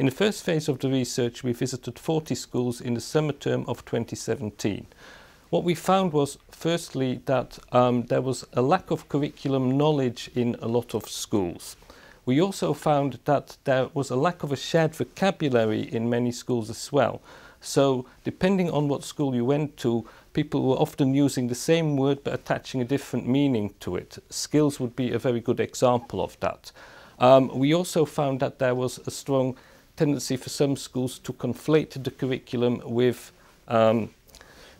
In the first phase of the research, we visited 40 schools in the summer term of 2017. What we found was, firstly, that there was a lack of curriculum knowledge in a lot of schools. We also found that there was a lack of a shared vocabulary in many schools as well. So, depending on what school you went to, people were often using the same word but attaching a different meaning to it. Skills would be a very good example of that. We also found that there was a strong tendency for some schools to conflate the curriculum with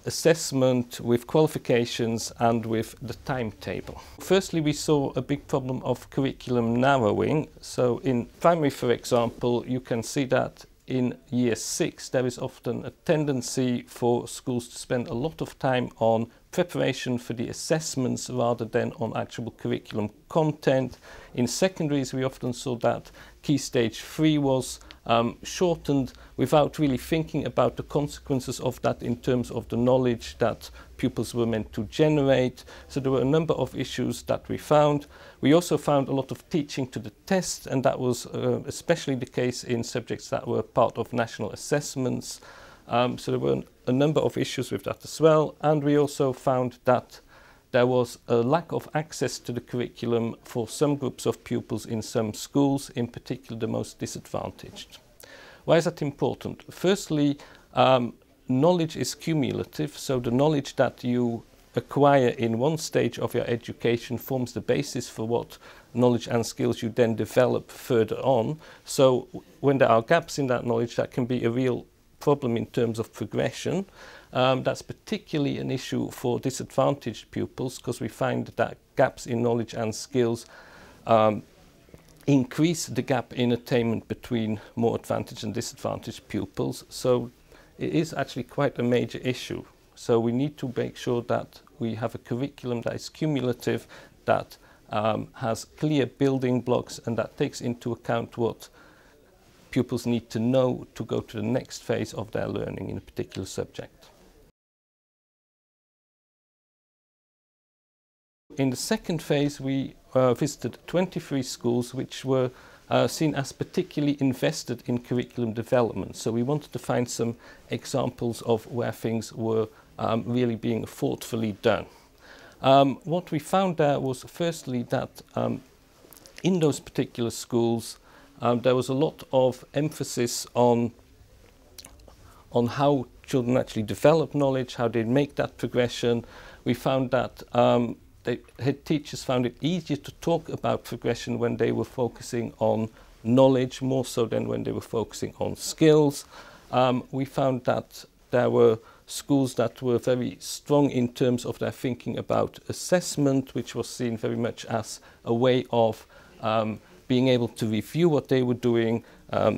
assessment, with qualifications and with the timetable. Firstly, we saw a big problem of curriculum narrowing. So in primary, for example, you can see that in year 6 there is often a tendency for schools to spend a lot of time on preparation for the assessments rather than on actual curriculum content. In secondaries we often saw that Key Stage 3 was shortened without really thinking about the consequences of that in terms of the knowledge that pupils were meant to generate. So there were a number of issues that we found. We also found a lot of teaching to the test, and that was especially the case in subjects that were part of national assessments. So there were a number of issues with that as well, and we also found that there was a lack of access to the curriculum for some groups of pupils in some schools, in particular the most disadvantaged. Why is that important? Firstly, knowledge is cumulative, so the knowledge that you acquire in one stage of your education forms the basis for what knowledge and skills you then develop further on. So when there are gaps in that knowledge, that can be a real problem in terms of progression. That's particularly an issue for disadvantaged pupils, because we find that gaps in knowledge and skills increase the gap in attainment between more advantaged and disadvantaged pupils. So it is actually quite a major issue. So we need to make sure that we have a curriculum that is cumulative, that has clear building blocks, and that takes into account what pupils need to know to go to the next phase of their learning in a particular subject. In the second phase, we visited 23 schools which were seen as particularly invested in curriculum development. So we wanted to find some examples of where things were really being thoughtfully done. What we found there was, firstly, that in those particular schools there was a lot of emphasis on how children actually develop knowledge, how they make that progression. We found that head teachers found it easier to talk about progression when they were focusing on knowledge, more so than when they were focusing on skills. We found that there were schools that were very strong in terms of their thinking about assessment, which was seen very much as a way of being able to review what they were doing,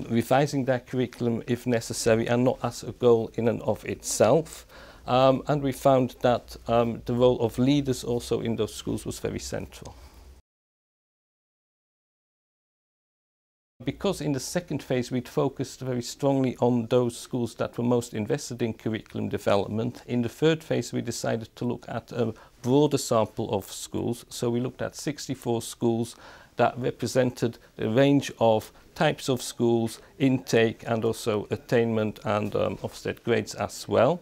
revising their curriculum if necessary, and not as a goal in and of itself. And we found that the role of leaders also in those schools was very central. Because in the second phase we'd focused very strongly on those schools that were most invested in curriculum development, in the third phase we decided to look at a broader sample of schools. So we looked at 64 schools that represented the range of types of schools, intake and also attainment and Ofsted grades as well.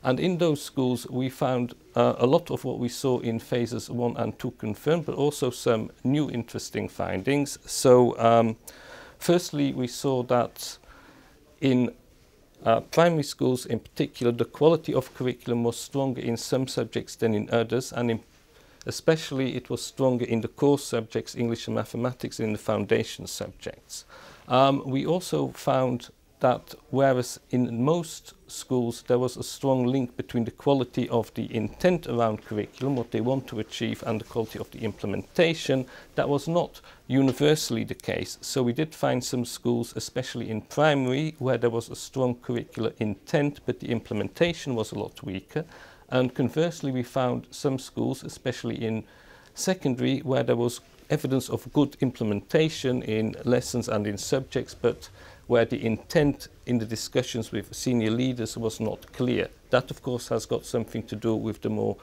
And in those schools we found a lot of what we saw in phases 1 and 2 confirmed, but also some new interesting findings. So firstly, we saw that in primary schools in particular, the quality of curriculum was stronger in some subjects than in others, and especially it was stronger in the core subjects, English and mathematics, and in the foundation subjects. We also found that whereas in most schools there was a strong link between the quality of the intent around curriculum, what they want to achieve, and the quality of the implementation, that was not universally the case. So we did find some schools, especially in primary, where there was a strong curricular intent but the implementation was a lot weaker. And conversely, we found some schools, especially in secondary, where there was evidence of good implementation in lessons and in subjects, but where the intent in the discussions with senior leaders was not clear. That, of course, has got something to do with the more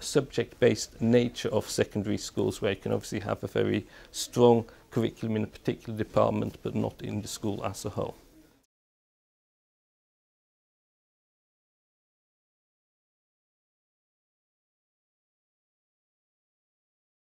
subject-based nature of secondary schools, where you can obviously have a very strong curriculum in a particular department but not in the school as a whole.